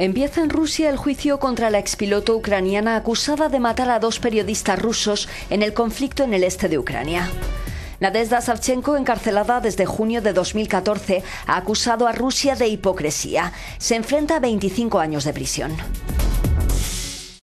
Empieza en Rusia el juicio contra la expiloto ucraniana acusada de matar a dos periodistas rusos en el conflicto en el este de Ucrania. Nadezhda Savchenko, encarcelada desde junio de 2014, ha acusado a Rusia de hipocresía. Se enfrenta a 25 años de prisión.